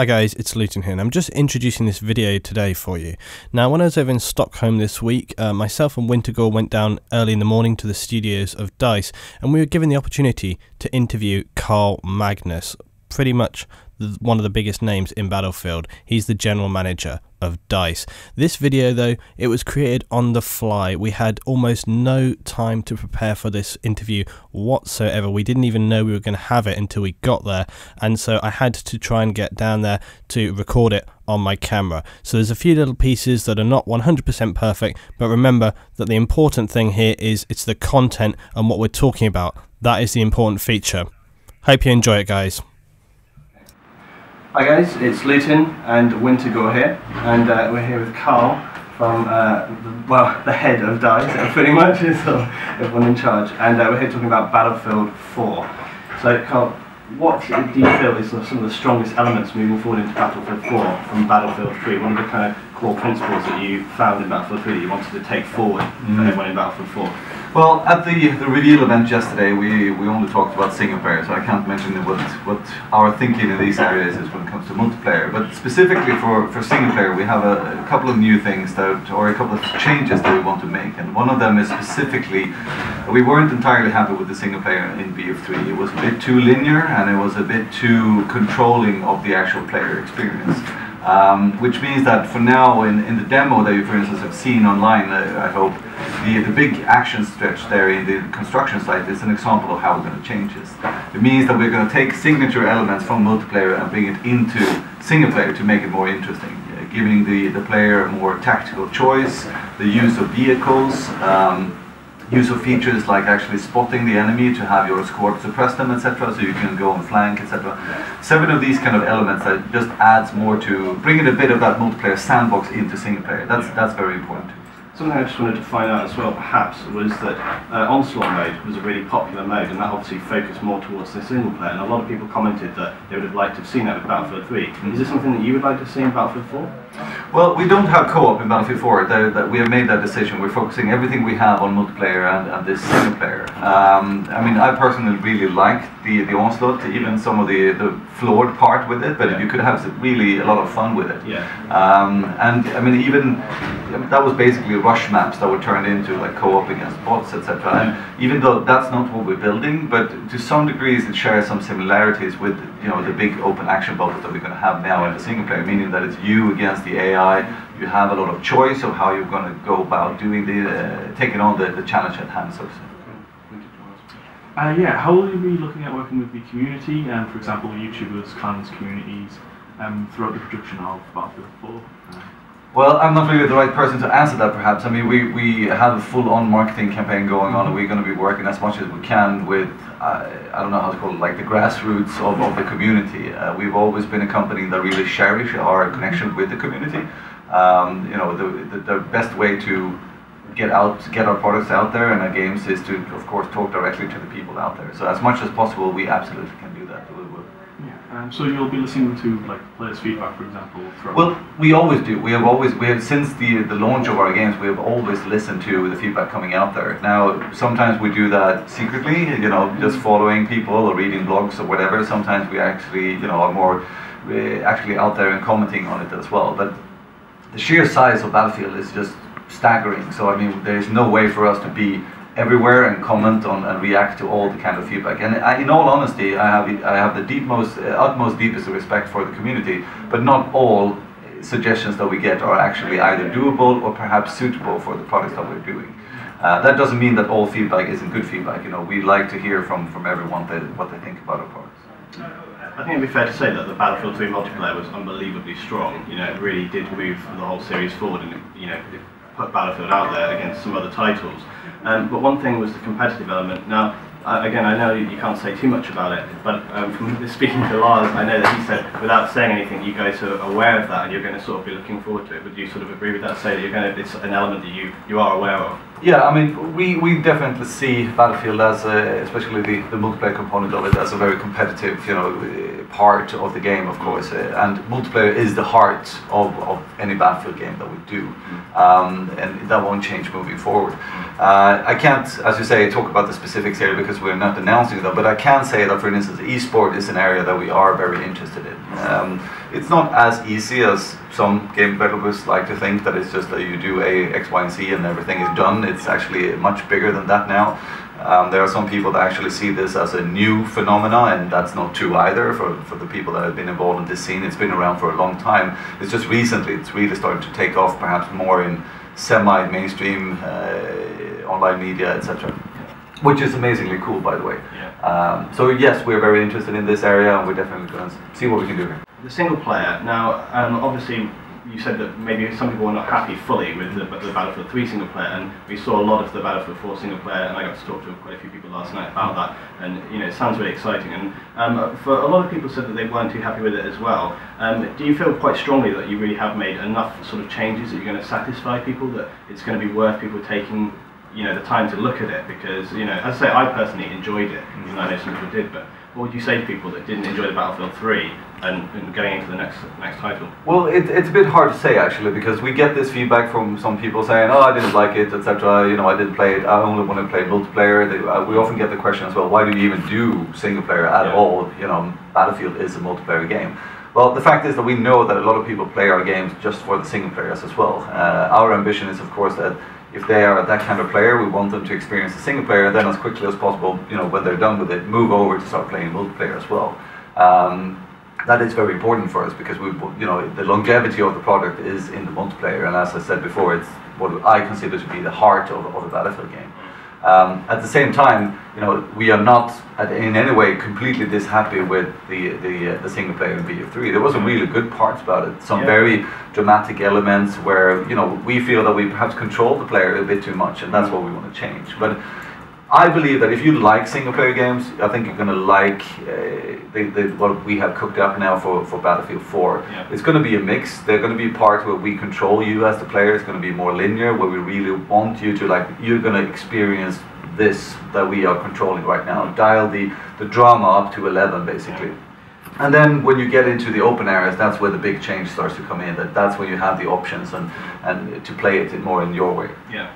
Hi guys, it's Luetin here and I'm just introducing this video today for you. Now when I was over in Stockholm this week, myself and Wintergore went down early in the morning to the studios of DICE and we were given the opportunity to interview Karl Magnus, pretty much one of the biggest names in Battlefield. He's the general manager of DICE. This video though, it was created on the fly. We had almost no time to prepare for this interview whatsoever. We didn't even know we were going to have it until we got there, and so I had to try and get down there to record it on my camera. So there's a few little pieces that are not 100% perfect, but remember that the important thing here is it's the content and what we're talking about. That is the important feature. Hope you enjoy it, guys. Hi guys, it's Luetin and Wintergore here, and we're here with Karl from, well, the head of DICE, pretty much, is everyone in charge, and we're here talking about Battlefield 4. So Karl, what do you feel is some of the strongest elements moving forward into Battlefield 4 from Battlefield 3? What are the kind of core principles that you found in Battlefield 3 that you wanted to take forward for everyone in Battlefield 4? Well, at the reveal event yesterday, we only talked about single player, so I can't mention what our thinking in these areas is when it comes to multiplayer. But specifically for single player, we have a couple of new things or a couple of changes that we want to make. And one of them is specifically, we weren't entirely happy with the single player in BF3. It was a bit too linear and it was a bit too controlling of the actual player experience. Which means that for now, in the demo that you, for instance, have seen online, I hope, the big action stretch there in the construction site is an example of how we're going to change this. It means that we're going to take signature elements from multiplayer and bring it into single player to make it more interesting, giving the player a more tactical choice, the use of vehicles, use of features like actually spotting the enemy to have your squad suppress them, etc., so you can go and flank, etc. Seven of these kind of elements that just adds more to bringing a bit of that multiplayer sandbox into single player. That's very important. Something I just wanted to find out as well, perhaps, was that Onslaught mode was a really popular mode, and that obviously focused more towards the single player, and a lot of people commented that they would have liked to have seen that with Battlefield 3. Is this something that you would like to see in Battlefield 4? Well, we don't have co-op in Battlefield 4. We have made that decision. We're focusing everything we have on multiplayer and this single player. I mean, I personally really liked the Onslaught, even some of the flawed part with it, but you could have really a lot of fun with it. Yeah. And I mean, that was basically rush maps that were turned into like co-op against bots, etc. And even though that's not what we're building, but to some degrees it shares some similarities with, you know, the big open action bubble that we're going to have now in the single player, meaning that it's you against the AI. You have a lot of choice of how you're going to go about doing taking on the challenge at hand, so to say. Yeah, how will you be looking at working with the community, and for example, YouTubers, clans, communities, throughout the production of Battlefield 4? Well, I'm not really the right person to answer that, perhaps. I mean, we have a full-on marketing campaign going on, and we're going to be working as much as we can with, I don't know how to call it, like the grassroots of the community. We've always been a company that really cherish our connection with the community. You know, the best way to get our products out there and our games is to, of course, talk directly to the people out there. So as much as possible, we absolutely can do that. We will. So you'll be listening to like players' feedback, for example. Well, we always do. We have since the launch of our games, we have always listened to the feedback coming out there. Now, sometimes we do that secretly, you know, just following people or reading blogs or whatever. Sometimes we actually, you know, are more actually out there and commenting on it as well. But the sheer size of Battlefield is just staggering. So I mean, there is no way for us to be everywhere and comment on and react to all the kind of feedback. And in all honesty, I have the utmost deepest respect for the community, but not all suggestions that we get are actually either doable or perhaps suitable for the products that we're doing. That doesn't mean that all feedback isn't good feedback. You know, we like to hear from everyone what they think about our products. I think it'd be fair to say that the Battlefield 3 multiplayer was unbelievably strong. You know, it really did move the whole series forward, and you know, it put Battlefield out there against some other titles. But one thing was the competitive element. Now, again, I know you can't say too much about it, but from speaking to Lars, I know that he said, without saying anything, you guys are aware of that and you're going to sort of be looking forward to it. Would you sort of agree with that, say that you're going to, it's an element that you are aware of? Yeah, I mean, we definitely see Battlefield as, especially the multiplayer component of it, as a very competitive, you know, part of the game, of course. And multiplayer is the heart of any Battlefield game that we do. And that won't change moving forward. I can't, as you say, talk about the specifics here because we're not announcing them, but I can say that, for instance, eSport is an area that we are very interested in. it's not as easy as some game developers like to think, that it's just that you do A, X, Y, and Z and everything is done. It's actually much bigger than that now. There are some people that actually see this as a new phenomena, and that's not true either for the people that have been involved in this scene. It's been around for a long time. It's just recently it's really started to take off, perhaps more in semi-mainstream online media, etc. Which is amazingly cool, by the way. Yeah. So yes, we're very interested in this area, and we're definitely going to see what we can do here. The single player, now obviously you said that maybe some people were not happy fully with the Battlefield 3 single player, and we saw a lot of the Battlefield 4 single player, and I got to talk to quite a few people last night about that, and you know, it sounds really exciting, and for a lot of people said that they weren't too happy with it as well. Do you feel quite strongly that you really have made enough sort of changes that you're going to satisfy people, that it's going to be worth people taking, you know, the time to look at it? Because, you know, as I say, I personally enjoyed it, even though I know some people did, but what would you say to people that didn't enjoy the Battlefield 3 and going into the next title? Well, it's a bit hard to say, actually, because we get this feedback from some people saying, oh, I didn't like it, etc. You know, I didn't play it, I only want to play multiplayer. We often get the question as well, why do you even do single player at all? You know, Battlefield is a multiplayer game. Well, the fact is that we know that a lot of people play our games just for the single players as well. Our ambition is, of course, that if they are that kind of player, we want them to experience the single player, then as quickly as possible, you know, when they're done with it, move over to start playing multiplayer as well. That is very important for us, because we, you know, the longevity of the product is in the multiplayer, and as I said before, it's what I consider to be the heart of a Battlefield game. At the same time, you know, we are not in any way completely dishappy with the single player in BF3. There was some really good parts about it, some very dramatic elements where, you know, we feel that we perhaps control the player a bit too much, and that's what we want to change. But I believe that if you like single player games, I think you're going to like what we have cooked up now for Battlefield 4. Yeah. It's going to be a mix. There are going to be parts where we control you as the player. It's going to be more linear, where we really want you to, like, you're going to experience this that we are controlling right now. Dial the drama up to 11, basically. Yeah. And then when you get into the open areas, that's where the big change starts to come in. That's where you have the options and to play it more in your way. Yeah.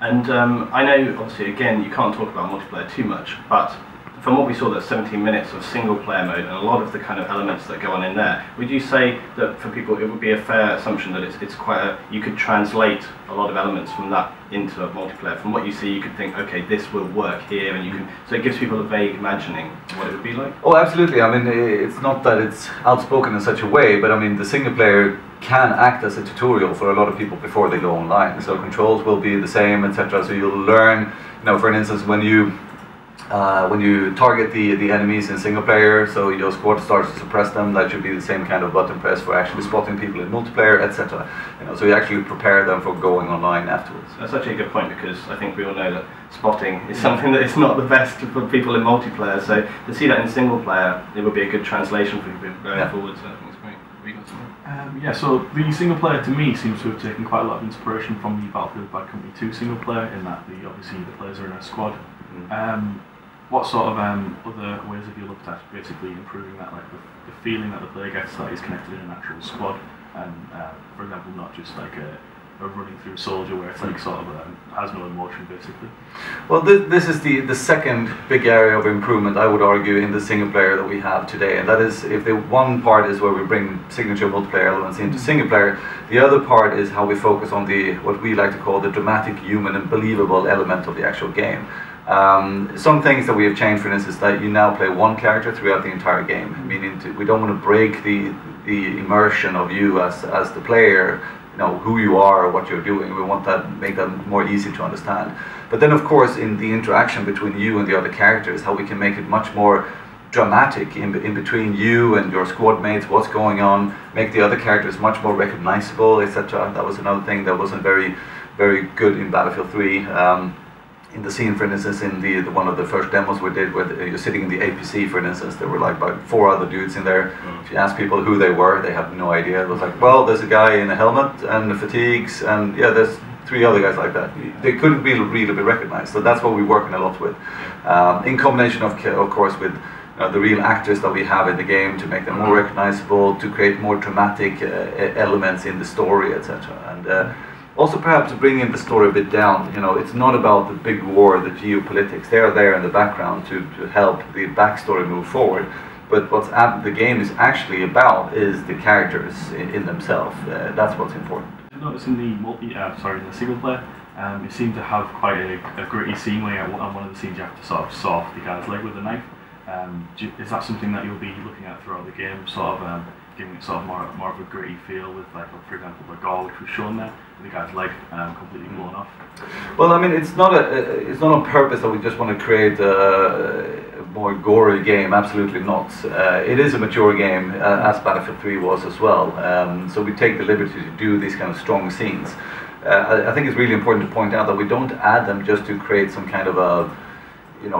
And I know, obviously, again, you can't talk about multiplayer too much, but from what we saw, there's 17 minutes of single-player mode and a lot of the kind of elements that go on in there. Would you say that for people, it would be a fair assumption that it's quite a, you could translate a lot of elements from that into multiplayer? From what you see, you could think, okay, this will work here, and you can, so it gives people a vague imagining what it would be like? Oh, absolutely. I mean, it's not that it's outspoken in such a way, but I mean, the single-player can act as a tutorial for a lot of people before they go online. So controls will be the same, etc. So you'll learn, you know, for instance, when you target the enemies in single player, so your squad starts to suppress them, that should be the same kind of button press for actually spotting people in multiplayer, etc. You know, so you actually prepare them for going online afterwards. That's actually a good point, because I think we all know that spotting is something that is not the best for people in multiplayer, so to see that in single player, it would be a good translation for people going forward, so I think it's great. Yeah, so the single player to me seems to have taken quite a lot of inspiration from the Battlefield Bad Company 2 single player, in that obviously the players are in a squad. What sort of other ways have you looked at basically improving that, like the feeling that the player gets that he's connected in an actual squad, and for example, not just like a running through soldier where it's like sort of has no emotion basically? Well, this is the second big area of improvement I would argue in the single player that we have today, and that is, if the one part is where we bring signature multiplayer elements into single player, the other part is how we focus on the what we like to call the dramatic, human, and believable element of the actual game. Some things that we have changed, for instance, is that you now play one character throughout the entire game, meaning we don't want to break the immersion of you as the player, you know, who you are or what you're doing. We want that, make that more easy to understand. But then, of course, in the interaction between you and the other characters, how we can make it much more dramatic in between you and your squad mates, what's going on, make the other characters much more recognizable, etc. That was another thing that wasn't very good in Battlefield 3. In the scene, for instance, in the one of the first demos we did, where you're sitting in the APC, for instance, there were like about 4 other dudes in there. If you ask people who they were, they have no idea. It was like, well, there's a guy in a helmet and the fatigues, and yeah, there's 3 other guys like that. They couldn't really be recognized. So that's what we're working a lot with, in combination of course with the real actors that we have in the game, to make them more recognizable, to create more dramatic elements in the story, etc. And also perhaps bringing the story a bit down. You know, it's not about the big war, the geopolitics. They are there in the background to help the backstory move forward. But what's the game is actually about is the characters in themselves. That's what's important. I noticed in the single player, it seemed to have quite a gritty scene where on one of the scenes you have to sort of saw off the guy's leg with a knife. Is that something that you'll be looking at throughout the game, sort of giving it sort of more of a gritty feel with, like, for example, the gore which was shown there, with the guy's leg completely blown off? Well, I mean, it's not on purpose that we just want to create a more gory game. Absolutely not. It is a mature game, as Battlefield 3 was as well. So we take the liberty to do these kind of strong scenes. I think it's really important to point out that we don't add them just to create some kind of a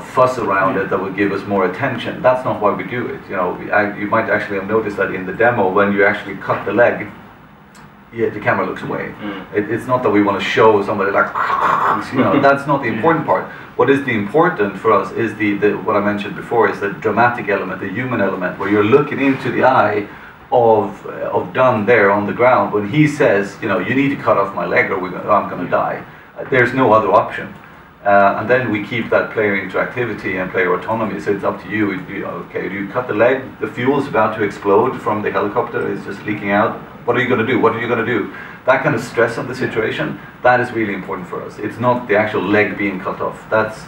fuss around it that would give us more attention. That's not why we do it. You might actually have noticed that in the demo, when you actually cut the leg, the camera looks away. It's not that we want to show somebody like, that's not the important part. What is the important for us is the what I mentioned before, is the dramatic element, the human element, where you're looking into the eye of Dan there on the ground when he says, you need to cut off my leg or I'm going to die. There's no other option. And then we keep that player interactivity and player autonomy, so it's up to you. Okay, do you cut the leg? The fuel's about to explode from the helicopter, it's just leaking out. What are you going to do? What are you going to do? That kind of stress on the situation, that is really important for us. It's not the actual leg being cut off. That's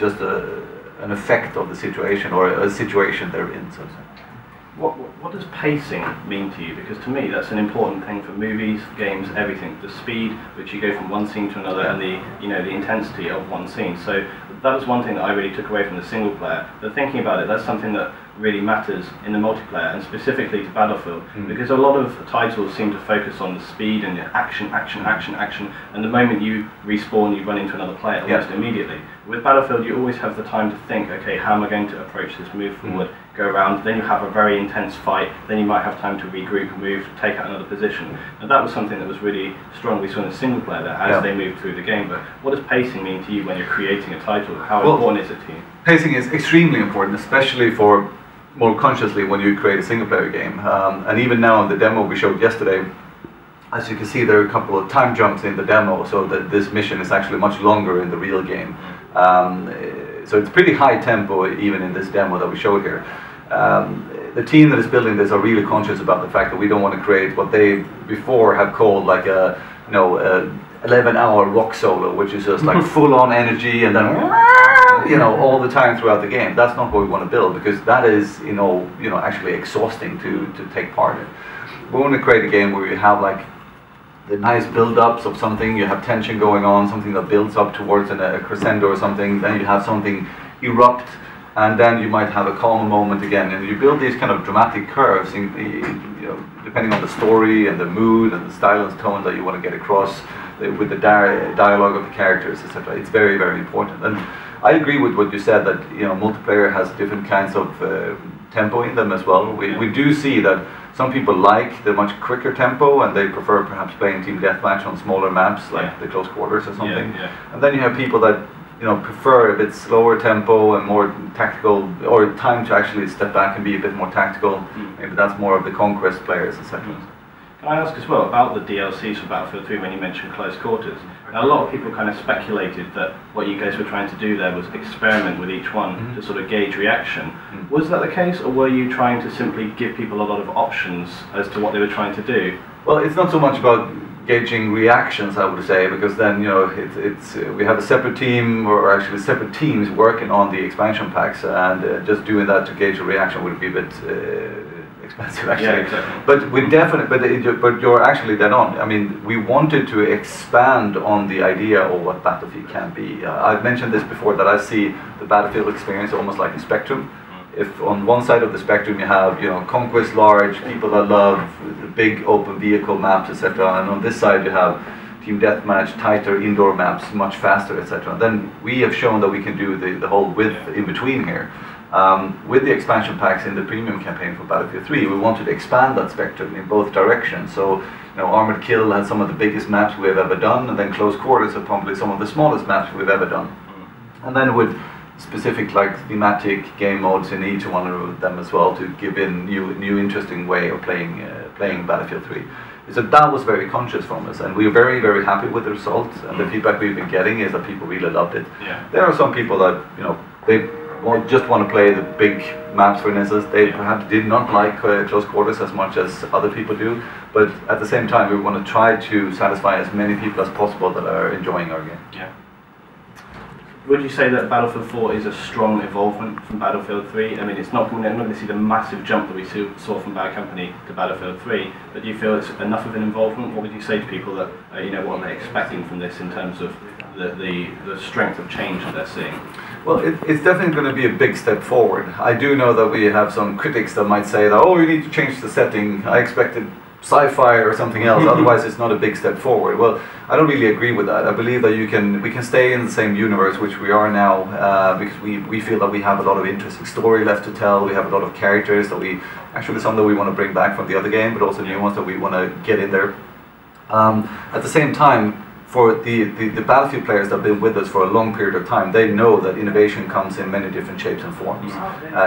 just an effect of the situation, or a situation they're in, so to say. What does pacing mean to you? Because to me that's an important thing for movies, games, everything. The speed which you go from one scene to another, and the intensity of one scene. So that was one thing that I really took away from the single player. But thinking about it, that's something that really matters in the multiplayer, and specifically to Battlefield, because a lot of titles seem to focus on the speed and the action, action, action, action, and the moment you respawn you run into another player almost immediately. With Battlefield you always have the time to think, okay, how am I going to approach this, move forward, go around, then you have a very intense fight, then you might have time to regroup, move, take out another position. And that was something that was really strongly sort of single player there as they moved through the game. But what does pacing mean to you when you're creating a title? How important is it to you? Pacing is extremely important, especially for more consciously when you create a single player game. And even now in the demo we showed yesterday, as you can see there are a couple of time jumps in the demo, so that this mission is actually much longer in the real game. So it's pretty high tempo even in this demo that we showed here. The team that is building this are really conscious about the fact that we don't want to create what they before have called like a 11-hour rock solo, which is just like full-on energy and then all the time throughout the game. That's not what we want to build, because that is actually exhausting to take part in. We want to create a game where you have like the nice build-ups of something, you have tension going on, something that builds up towards a crescendo or something, then you have something erupt, and then you might have a calm moment again, and you build these kind of dramatic curves, depending on the story and the mood and the style and tone that you want to get across with the dialogue of the characters, etc. It's very, very important. And I agree with what you said, that multiplayer has different kinds of tempo in them as well. We do see that some people like the much quicker tempo, and they prefer perhaps playing team deathmatch on smaller maps, like the close quarters or something. And then you have people that prefer a bit slower tempo and more tactical, or time to actually step back and be a bit more tactical. Maybe that's more of the Conquest players, etc. Can I ask as well about the DLCs for Battlefield 3 when you mentioned close quarters? Now, a lot of people kind of speculated that what you guys were trying to do there was experiment with each one to sort of gauge reaction. Was that the case, or were you trying to simply give people a lot of options as to what they were trying to do? Well, it's not so much about gauging reactions, I would say, because then we have a separate team, or actually separate teams working on the expansion packs, and just doing that to gauge a reaction would be a bit expensive, actually. But we definitely, but you're actually dead on. I mean, we wanted to expand on the idea of what Battlefield can be. I've mentioned this before, that I see the Battlefield experience almost like a spectrum. If on one side of the spectrum you have, Conquest large, people that love the big open vehicle maps, etc. And on this side you have team deathmatch, tighter indoor maps, much faster, etc. Then we have shown that we can do the whole width in between here. With the expansion packs in the premium campaign for Battlefield 3, we wanted to expand that spectrum in both directions. So, Armored Kill had some of the biggest maps we've ever done, and then Close Quarters are probably some of the smallest maps we've ever done. And then with specific thematic game modes in each one of them as well, to give in new interesting way of playing Battlefield 3. So that was very conscious from us, and we were very, very happy with the results, and the feedback we've been getting is that people really loved it. There are some people that, they just want to play the big maps, for instance. They perhaps did not like close quarters as much as other people do, but at the same time we want to try to satisfy as many people as possible that are enjoying our game. Yeah. Would you say that Battlefield 4 is a strong evolvement from Battlefield 3? I mean, it's not going to see the massive jump that we saw from Bad Company to Battlefield 3, but do you feel it's enough of an involvement? What would you say to people that, you know, what they're expecting from this in terms of the strength of change that they're seeing? Well, it's definitely going to be a big step forward. I do know that we have some critics that might say that, oh, you need to change the setting. I expected sci-fi or something else, otherwise it's not a big step forward. Well, I don't really agree with that. I believe that we can stay in the same universe, which we are now, because we feel that we have a lot of interesting story left to tell. We have a lot of characters that we, actually some that we want to bring back from the other game, but also new ones that we want to get in there. At the same time, for the Battlefield players that have been with us for a long period of time, they know that innovation comes in many different shapes and forms.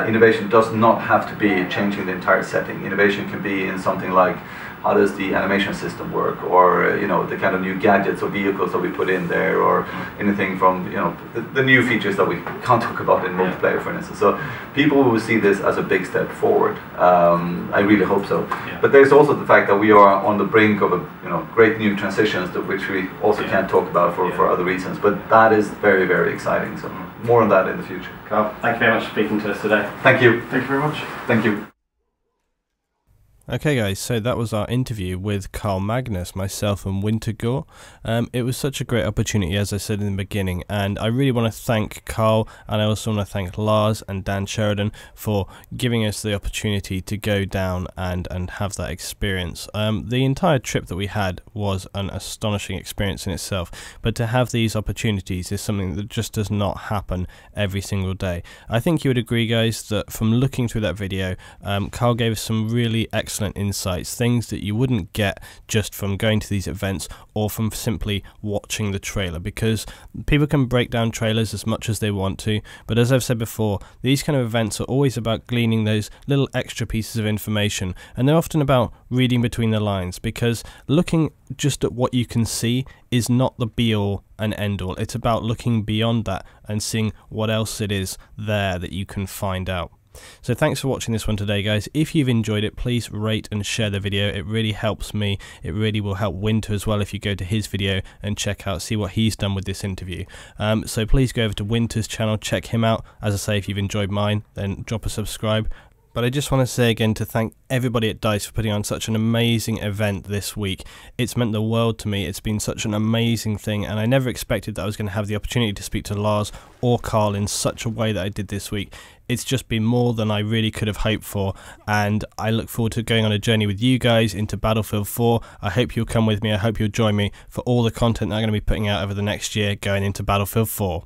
Innovation does not have to be changing the entire setting. Innovation can be in something like, how does the animation system work, or the kind of new gadgets or vehicles that we put in there, or anything from the new features that we can't talk about in multiplayer, for instance. So people will see this as a big step forward. I really hope so. Yeah. But there's also the fact that we are on the brink of a great new transitions, which we also can't talk about for other reasons, but that is very, very exciting. So more on that in the future. Karl, thank you very much for speaking to us today. Thank you. Thank you very much. Thank you. Okay guys, so that was our interview with Karl Magnus, myself and Wintergore. It was such a great opportunity, as I said in the beginning, and I really want to thank Karl, and I also want to thank Lars and Dan Sheridan for giving us the opportunity to go down and have that experience. The entire trip that we had was an astonishing experience in itself, but to have these opportunities is something that just does not happen every single day. I think you would agree, guys, that from looking through that video, Karl gave us some really excellent insights, things that you wouldn't get just from going to these events or from simply watching the trailer, because people can break down trailers as much as they want to, but as I've said before, these kind of events are always about gleaning those little extra pieces of information, and they're often about reading between the lines, because looking just at what you can see is not the be-all and end-all. It's about looking beyond that and seeing what else it is there that you can find out. So thanks for watching this one today, guys. If you've enjoyed it, please rate and share the video. It really helps me. It really will help Winter as well if you go to his video and check out, see what he's done with this interview. So please go over to Winter's channel, check him out. As I say, if you've enjoyed mine, then drop a subscribe. But I just want to say again to thank everybody at DICE for putting on such an amazing event this week. It's meant the world to me. It's been such an amazing thing, and I never expected that I was going to have the opportunity to speak to Lars or Karl in such a way that I did this week. It's just been more than I really could have hoped for, and I look forward to going on a journey with you guys into Battlefield 4. I hope you'll come with me. I hope you'll join me for all the content that I'm going to be putting out over the next year going into Battlefield 4.